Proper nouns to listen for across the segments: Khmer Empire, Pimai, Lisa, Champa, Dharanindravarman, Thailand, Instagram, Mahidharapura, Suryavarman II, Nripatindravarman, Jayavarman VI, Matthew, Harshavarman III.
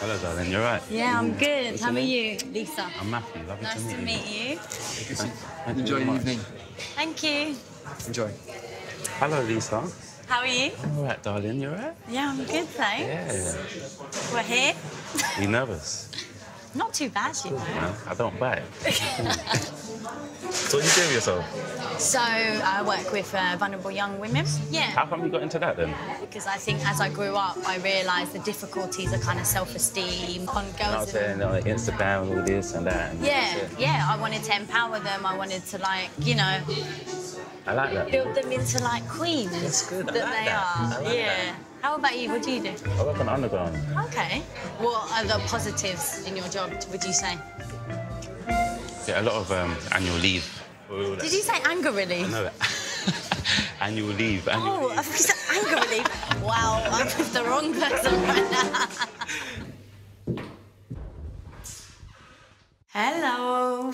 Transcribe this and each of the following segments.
Hello, darling. You're right. Yeah, I'm good. How are you? Lisa. I'm Matthew. Lovely to meet you. Thank you. Enjoy your evening. Thank you. Enjoy. Hello, Lisa. How are you? I'm all right, darling. You're right. Yeah, I'm good, thanks. Yeah. We're here. Are you nervous? Not too bad, you know. No, I don't bite. So what do you do with yourself? So I work with vulnerable young women. Yeah. How come you got into that then? Because I think as I grew up, I realised the difficulties of kind of self-esteem on girls. I was saying on Instagram, all this and that. And yeah. I wanted to empower them. I wanted to, like, you know. I like that. Build them into, like, queens. That's good. I like that. Yeah. How about you? What do you do? I work on the underground. Okay. What are the positives in your job, would you say? Yeah, a lot of annual leave. Did you say anger relief? No. Annual leave. Oh, I said anger relief. Wow, I'm with the wrong person right now. Hello.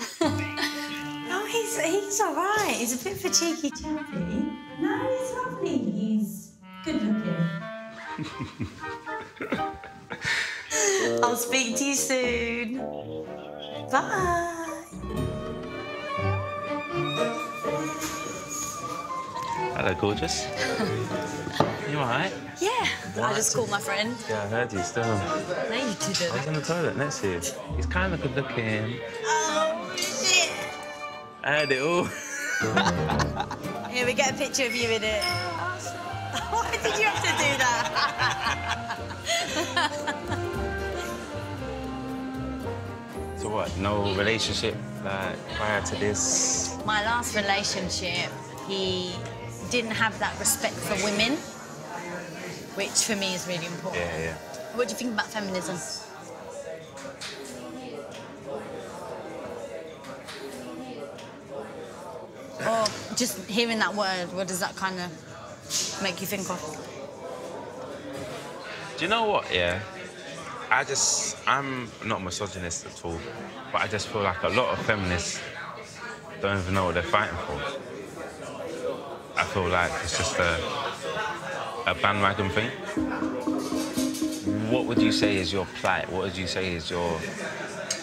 Oh, he's all right. He's a bit of a cheeky chappy. No, he's lovely. He's good looking. I'll speak to you soon. Bye. Hello, gorgeous. You all right? Yeah. I just called my friend. Yeah, I heard you still. No, you didn't. I was in the toilet next to you. He's kind of good looking. Oh, shit. I heard it all. Here, we get a picture of you in it. Why did you have to do that? So what, no relationship like prior to this? My last relationship, he didn't have that respect for women, which for me is really important. Yeah, yeah. What do you think about feminism? Or just hearing that word, what does that kind of make you think of? Do you know what, yeah? I'm not misogynist at all, but I just feel like a lot of feminists don't even know what they're fighting for. I feel like it's just a bandwagon thing. What would you say is your plight? What would you say is your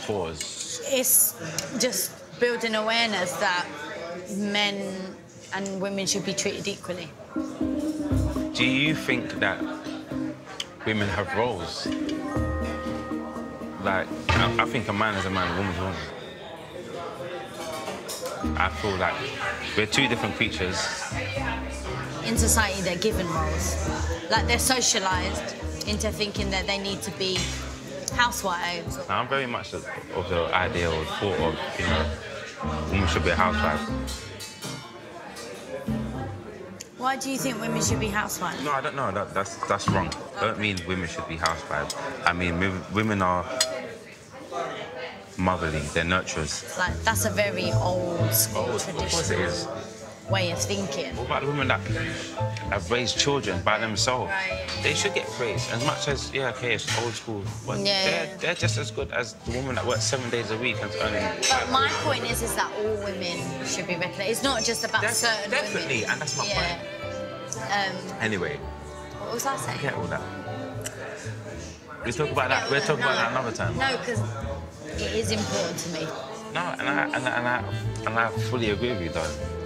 cause? It's just building awareness that men and women should be treated equally. Do you think that women have roles? Like, I think a man is a man, a woman's a woman. I feel like we're two different creatures. In society, they're given roles. Like, they're socialised into thinking that they need to be housewives. Now, I'm very much of the idea or thought of, you know, women should be a housewife. Why do you think women should be housewives? No, I don't know. That's wrong. Okay. I don't mean women should be housewives. I mean, women are motherly, they're nurturers. Like, that's a very old school tradition. Of course it is. Way of thinking. What about the women that have raised children by themselves? Right. They should get praised as much as, yeah, okay, it's old school. But yeah, they're just as good as the woman that works 7 days a week and earning. But my point is that all women should be recognised. It's not just about certain women. Definitely, and that's my point. Anyway. What was I saying? Forget all that. We talk about that. We'll talk about that another time. No, because it is important to me. No, and I fully agree with you, though.